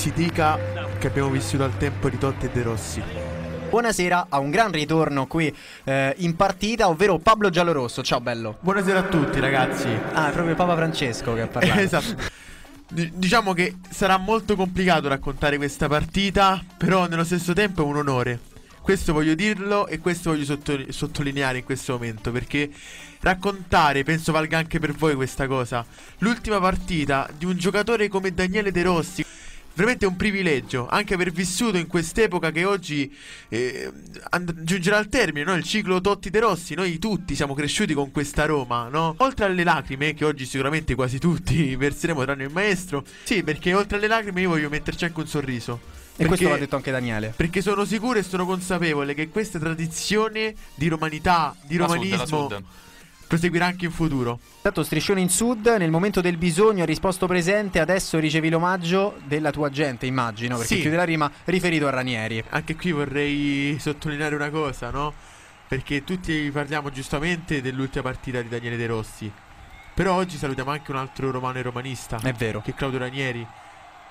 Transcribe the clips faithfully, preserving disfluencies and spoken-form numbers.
si dica che abbiamo vissuto al tempo di Totti e De Rossi. Buonasera a un gran ritorno qui eh, in partita, ovvero Pablo Giallorosso. Ciao bello. Buonasera a tutti ragazzi. Ah, è proprio Papa Francesco che ha parlato. Esatto. Diciamo che sarà molto complicato raccontare questa partita, però nello stesso tempo è un onore. Questo voglio dirlo e questo voglio sottoli- sottolineare in questo momento, perché raccontare, penso valga anche per voi questa cosa, l'ultima partita di un giocatore come Daniele De Rossi, veramente è un privilegio, anche aver vissuto in quest'epoca che oggi eh, and- giungerà al termine, no? Il ciclo Totti-De Rossi. Noi tutti siamo cresciuti con questa Roma, no? Oltre alle lacrime, che oggi sicuramente quasi tutti verseremo tranne il maestro. Sì, perché oltre alle lacrime io voglio metterci anche un sorriso. E perché, questo l'ha detto anche Daniele, perché sono sicuro e sono consapevole che questa tradizione di romanità, di la romanismo sud, proseguirà anche in futuro. Tanto striscione in sud, nel momento del bisogno hai risposto presente, adesso ricevi l'omaggio della tua gente, immagino, perché sì. Chiude la rima riferito a Ranieri. Anche qui vorrei sottolineare una cosa, no? Perché tutti parliamo giustamente dell'ultima partita di Daniele De Rossi, però oggi salutiamo anche un altro romano e romanista. È vero. Che è Claudio Ranieri.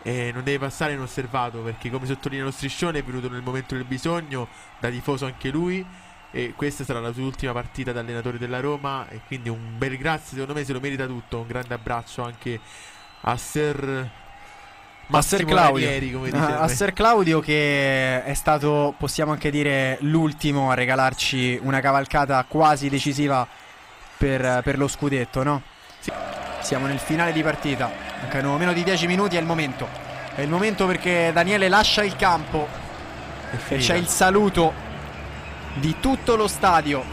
E non deve passare inosservato, perché come sottolinea lo striscione è venuto nel momento del bisogno, da tifoso anche lui, e questa sarà la sua ultima partita da allenatore della Roma, e quindi un bel grazie, secondo me se lo merita tutto. Un grande abbraccio anche a Ser... A Ser Claudio Ranieri, come dice a, a Ser Claudio, che è stato, possiamo anche dire, l'ultimo a regalarci una cavalcata quasi decisiva per, per lo scudetto, no? Sì. Siamo nel finale di partita, mancano meno di dieci minuti, è il momento. È il momento perché Daniele lascia il campo e c'è il saluto di tutto lo stadio.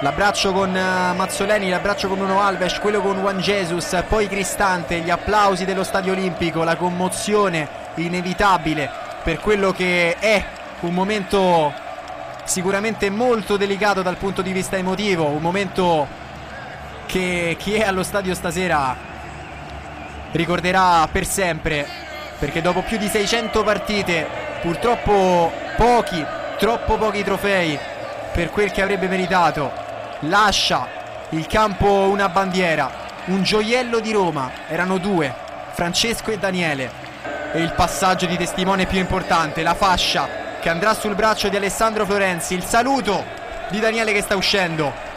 L'abbraccio con Mazzoleni, l'abbraccio con Bruno Alves, quello con Juan Jesus, poi Cristante, gli applausi dello stadio olimpico, la commozione inevitabile per quello che è un momento sicuramente molto delicato dal punto di vista emotivo, un momento che chi è allo stadio stasera ricorderà per sempre, perché dopo più di seicento partite purtroppo pochi, troppo pochi trofei per quel che avrebbe meritato, lascia il campo una bandiera, un gioiello di Roma. Erano due, Francesco e Daniele, e il passaggio di testimone più importante, la fascia che andrà sul braccio di Alessandro Florenzi, il saluto di Daniele che sta uscendo.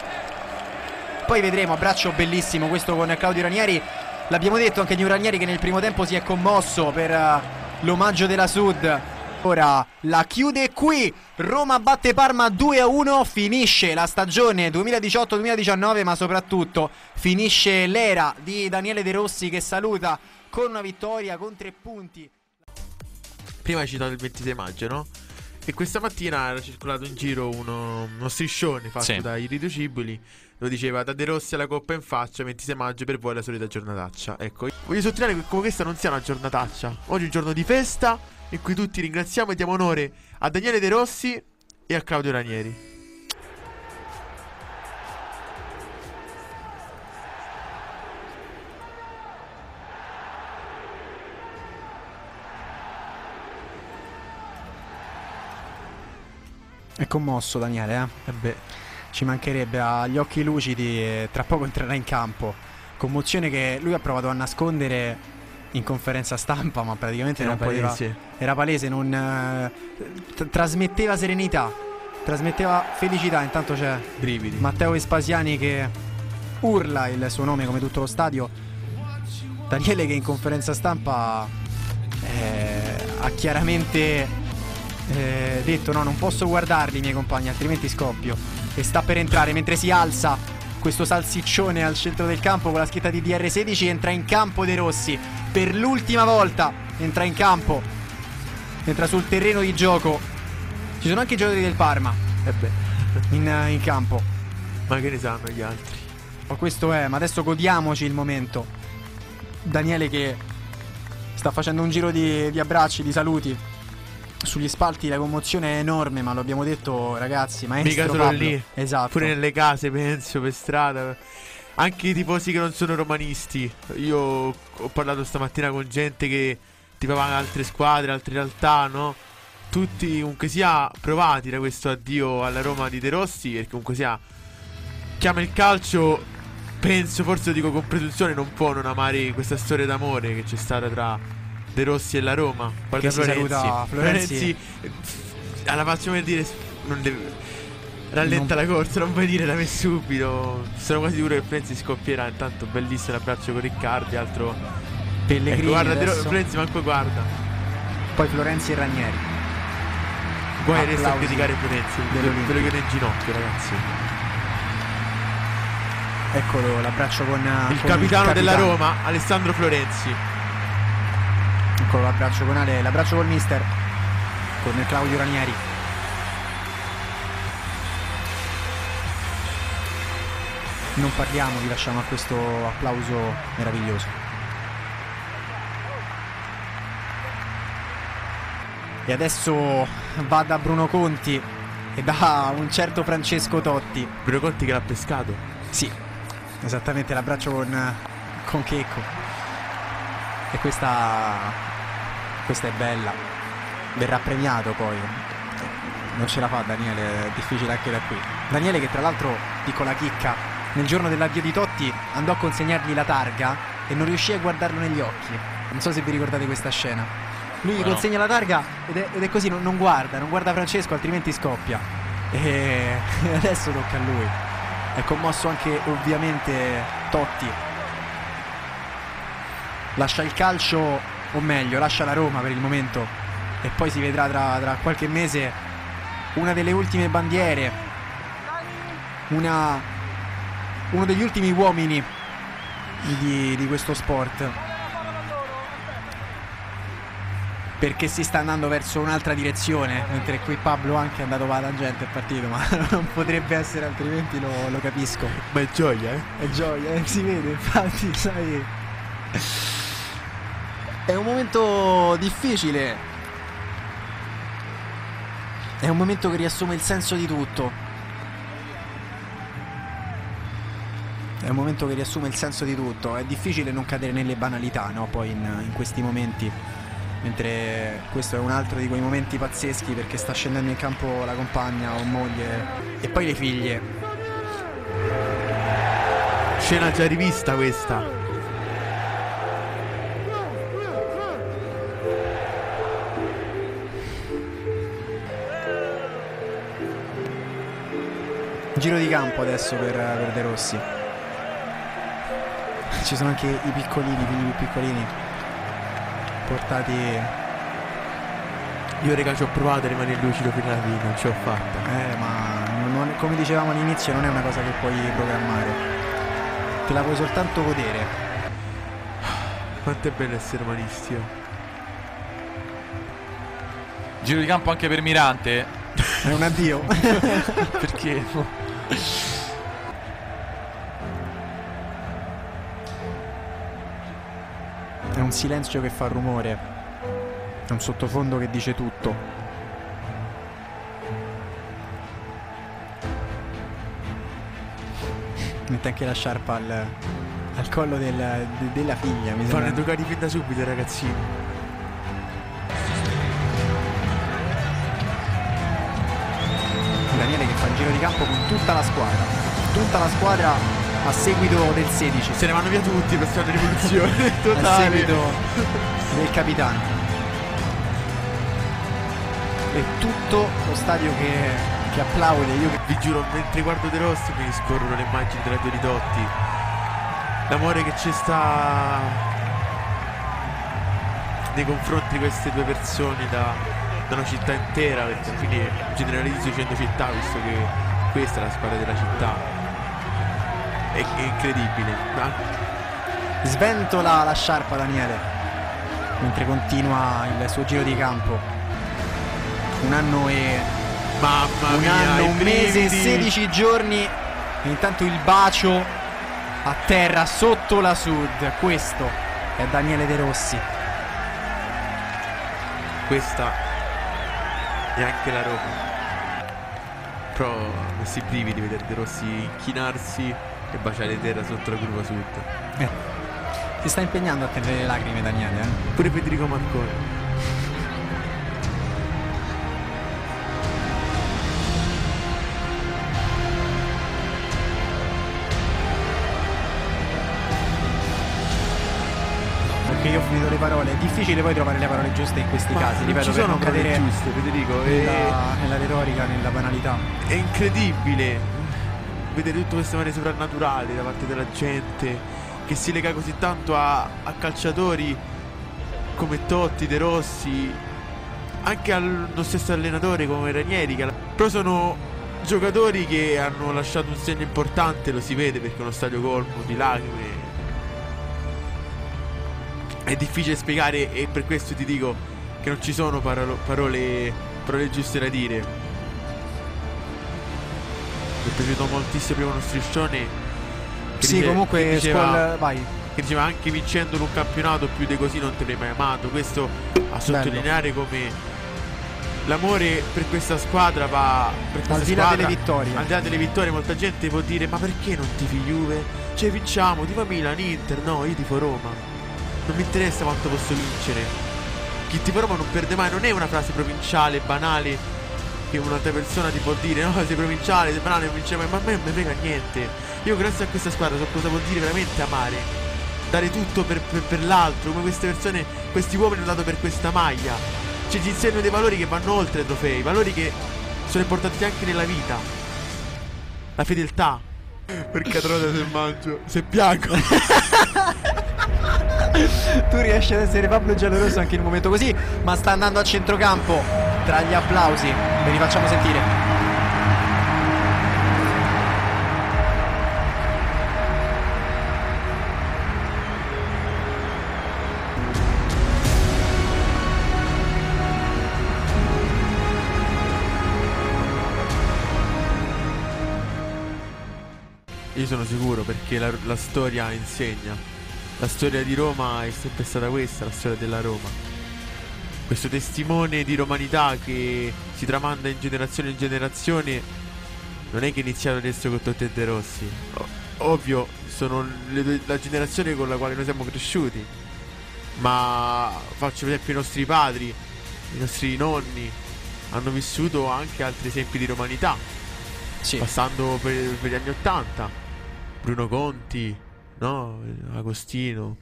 Poi vedremo, abbraccio bellissimo questo con Claudio Ranieri. L'abbiamo detto anche di un Ranieri che nel primo tempo si è commosso per uh, l'omaggio della Sud. Ora la chiude qui. Roma batte Parma due a uno, finisce la stagione duemiladiciotto duemiladiciannove, ma soprattutto finisce l'era di Daniele De Rossi, che saluta con una vittoria, con tre punti. Prima hai citato il ventisei maggio, no? E questa mattina era circolato in giro uno, uno striscione fatto sì. da Irriducibili. Lo diceva: da De Rossi alla coppa in faccia, ventisei maggio per voi la solita giornataccia. Ecco, voglio sottolineare che questa non sia una giornataccia. Oggi è un giorno di festa in cui tutti ringraziamo e diamo onore a Daniele De Rossi e a Claudio Ranieri. È commosso Daniele, eh? E beh, ci mancherebbe, agli occhi lucidi, eh, tra poco entrerà in campo. Commozione che lui ha provato a nascondere in conferenza stampa, ma praticamente era non palese. Poteva, era palese, non eh, t- trasmetteva serenità, trasmetteva felicità. Intanto c'è brividi. Matteo Vespasiani che urla il suo nome come tutto lo stadio. Daniele che in conferenza stampa eh, ha chiaramente Eh, detto: no, non posso guardarli i miei compagni, altrimenti scoppio. E sta per entrare, mentre si alza questo salsiccione al centro del campo con la scritta di D R sedici. Entra in campo De Rossi per l'ultima volta. Entra in campo, entra sul terreno di gioco. Ci sono anche i giocatori del Parma in, in campo, ma che ne sanno gli altri? Ma questo è, ma adesso godiamoci il momento. Daniele che sta facendo un giro di, di abbracci, di saluti. Sugli spalti la commozione è enorme, ma lo abbiamo detto ragazzi, maestro Pablo, lì. Esatto. Pure nelle case, penso, per strada, anche i tifosi che non sono romanisti. Io ho parlato stamattina con gente che tifava altre squadre, altre realtà, no? Tutti comunque sia provati da questo addio alla Roma di De Rossi, perché comunque sia chiama il calcio, penso, forse lo dico con presunzione, non può non amare questa storia d'amore che c'è stata tra De Rossi e la Roma. Guarda che Florenzi. Saluta, Florenzi. Florenzi alla passione per dire non deve... rallenta non... la corsa, non puoi dire la me subito. Sono quasi sicuro che Florenzi scoppierà. Intanto bellissimo l'abbraccio con Riccardi, altro Pellegrini, ecco, guarda De Rossi, Florenzi manco guarda. Poi Florenzi e Ranieri. Guai resta a criticare Florenzi, ve lo chiede in ginocchio, ragazzi. Eccolo l'abbraccio con il, con capitano, il capitano della Roma, Alessandro Florenzi. Eccolo l'abbraccio con Ale, l'abbraccio col mister, con Claudio Ranieri. Non parliamo, vi lasciamo a questo applauso meraviglioso. E adesso va da Bruno Conti e da un certo Francesco Totti. Bruno Conti che l'ha pescato. Sì, esattamente, l'abbraccio con, con Checco. E questa, questa è bella. Verrà premiato poi. Non ce la fa Daniele, è difficile anche da qui. Daniele che tra l'altro, piccola chicca, nel giorno dell'avvio di Totti andò a consegnargli la targa e non riuscì a guardarlo negli occhi. Non so se vi ricordate questa scena. Lui gli no. consegna la targa ed è, ed è così, non, non guarda, non guarda Francesco, altrimenti scoppia. E adesso tocca a lui. È commosso anche ovviamente Totti. Lascia il calcio, o meglio, lascia la Roma per il momento. E poi si vedrà tra, tra qualche mese una delle ultime bandiere. Una... uno degli ultimi uomini di, di questo sport, perché si sta andando verso un'altra direzione, mentre qui Pablo anche è andato va tangente, è partito, ma non potrebbe essere altrimenti, lo, lo capisco. Ma è gioia, eh? È gioia, eh? Si vede, infatti, sai, è un momento difficile, è un momento che riassume il senso di tutto. È un momento che riassume il senso di tutto. È difficile non cadere nelle banalità, no? Poi in, in questi momenti, mentre questo è un altro di quei momenti pazzeschi, perché sta scendendo in campo la compagna o moglie e poi le figlie. Scena già rivista questa. Giro di campo adesso per, per De Rossi. Ci sono anche i piccolini, quindi i piccolini portati. Io raga ci ho provato a rimanere lucido fino alla fine, non ce l'ho fatta. Eh ma non, come dicevamo all'inizio, non è una cosa che puoi programmare, te la puoi soltanto godere. Quanto è bello essere umanissimo. Giro di campo anche per Mirante. È un addio. Perché? È un silenzio che fa rumore, è un sottofondo che dice tutto. Mette anche la sciarpa al, al collo del, de, della figlia. Mi fanno educare fin da subito, ragazzini. Daniele che fa il giro di campo con tutta la squadra, tutta la squadra. A seguito del sedici. Se ne vanno via tutti per fare una rivoluzione totale. A seguito del capitano. E tutto lo stadio che, che applaude. Io vi giuro, mentre guardo De Rossi mi scorrono le immagini dell'addio di Totti. L'amore che c'è sta nei confronti di queste due persone da, da una città intera. Perché quindi generalizzo dicendo città, visto che questa è la squadra della città. È incredibile, no? Sventola la sciarpa Daniele mentre continua il suo giro di campo. Un anno e Mamma un mia, anno, un brividi. mese e sedici giorni. E intanto il bacio a terra sotto la Sud. Questo è Daniele De Rossi. Questa è anche la Roma. Però questi brividi vedere De Rossi inchinarsi e baciare terra sotto la curva sud. Eh, si sta impegnando a tenere le lacrime Daniele, eh? Pure Federico Marconi. Perché io ho finito le parole. difficile poi trovare le parole giuste in questi Ma casi, ripeto, ci per sono non cadere giuste, Federico, nella, e... nella retorica, nella banalità. È incredibile vedere tutte queste mani soprannaturali da parte della gente che si lega così tanto a, a calciatori come Totti, De Rossi, anche allo stesso allenatore come Ranieri, che... però sono giocatori che hanno lasciato un segno importante, lo si vede perché è uno stadio colmo di lacrime. È difficile spiegare e per questo ti dico che non ci sono parole, parole, parole giuste da dire. Mi è piaciuto moltissimo uno striscione che sì, dice, comunque che diceva, scuola, vai. Che diceva anche vincendo un campionato più di così non te l'hai mai amato. Questo a sottolineare bello. Come l'amore per questa squadra va per questa al di là squadra, delle vittorie. Al di là delle vittorie molta gente può dire ma perché non tifi Juve? Cioè vinciamo, tifo Milan, Inter, no, io tifo Roma. Non mi interessa quanto posso vincere. Chi tifo Roma non perde mai, non è una frase provinciale, banale, che un'altra persona ti può dire no, sei provinciale, sei banale, non vince mai, ma a me non mi frega niente. Io grazie a questa squadra so cosa vuol dire veramente amare, dare tutto per, per, per l'altro, come queste persone, questi uomini hanno dato per questa maglia. Ci insegnano dei valori che vanno oltre i trofei, valori che sono importanti anche nella vita. La fedeltà. Perché trota se mangio, se bianco. Tu riesci ad essere Pablo Giallorosso anche in un momento così, ma sta andando a centrocampo tra gli applausi. Ve li facciamo sentire. Io sono sicuro perché la, la storia insegna. La storia di Roma è sempre stata questa, la storia della Roma. Questo testimone di romanità che si tramanda in generazione in generazione non è che è iniziato adesso con Totti e De Rossi. Ovvio, sono le, la generazione con la quale noi siamo cresciuti. Ma faccio per esempio i nostri padri, i nostri nonni hanno vissuto anche altri esempi di romanità, sì. Passando per, per gli anni ottanta. Bruno Conti, no? Agostino,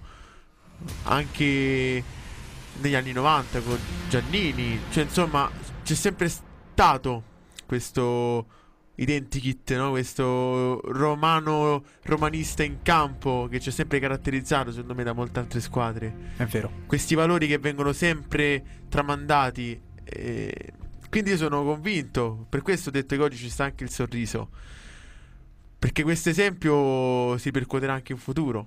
anche negli anni novanta con Giannini, cioè insomma c'è sempre stato questo identikit, no? Questo romano, romanista in campo che ci ha sempre caratterizzato secondo me da molte altre squadre. È vero. Questi valori che vengono sempre tramandati, eh, quindi io sono convinto, per questo ho detto che oggi ci sta anche il sorriso. Perché questo esempio si percuoterà anche in futuro.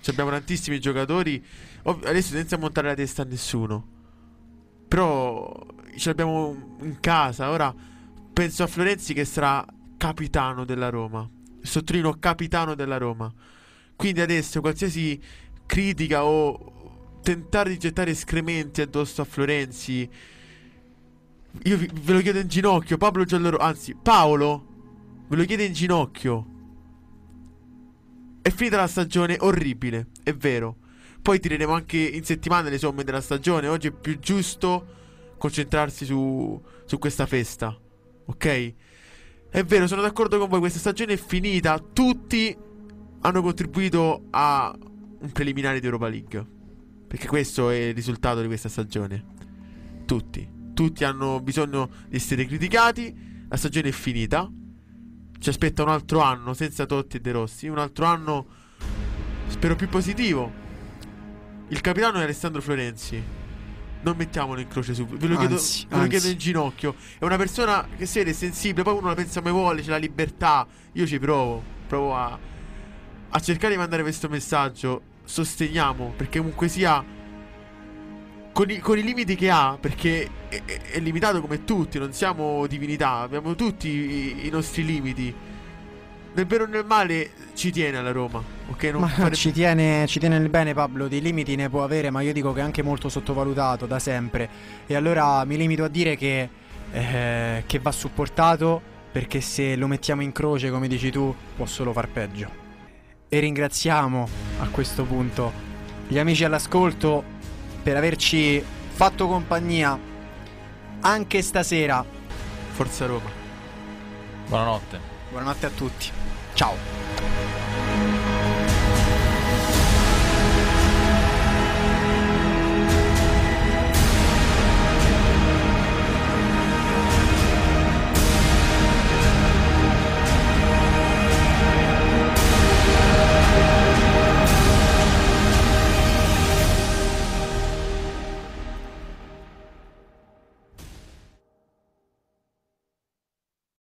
Cioè abbiamo tantissimi giocatori. Adesso senza montare la testa a nessuno, però ce l'abbiamo in casa. Ora penso a Florenzi che sarà capitano della Roma. Sottolineo capitano della Roma. Quindi adesso qualsiasi critica o tentare di gettare escrementi addosso a Florenzi, io ve lo chiedo in ginocchio. Pablo Giallorosso, anzi Paolo, ve lo chiedo in ginocchio. È finita la stagione orribile, è vero. Poi tireremo anche in settimana le somme della stagione. Oggi è più giusto concentrarsi su, su questa festa, ok? È vero, sono d'accordo con voi, questa stagione è finita. Tutti hanno contribuito a un preliminare di Europa League, perché questo è il risultato di questa stagione. Tutti Tutti hanno bisogno di essere criticati. La stagione è finita. Ci aspetta un altro anno senza Totti e De Rossi, un altro anno spero più positivo. Il capitano è Alessandro Florenzi, non mettiamolo in croce subito, ve lo, anzi, chiedo, ve lo chiedo in ginocchio. È una persona che siete sensibile, poi uno la pensa come vuole, c'è la libertà. Io ci provo, provo a, a cercare di mandare questo messaggio. Sosteniamo, perché comunque sia, con i, con i limiti che ha, perché è, è, è limitato come tutti, non siamo divinità, abbiamo tutti i, i nostri limiti. Nel bene o nel male ci tiene alla Roma, ok? Non ma fare... ci, tiene, ci tiene nel bene Pablo, dei limiti ne può avere, ma io dico che è anche molto sottovalutato da sempre. E allora mi limito a dire che, eh, che va supportato, perché se lo mettiamo in croce, come dici tu, può solo far peggio. E ringraziamo a questo punto gli amici all'ascolto per averci fatto compagnia anche stasera. Forza Roma. Buonanotte. Buonanotte a tutti. Ciao.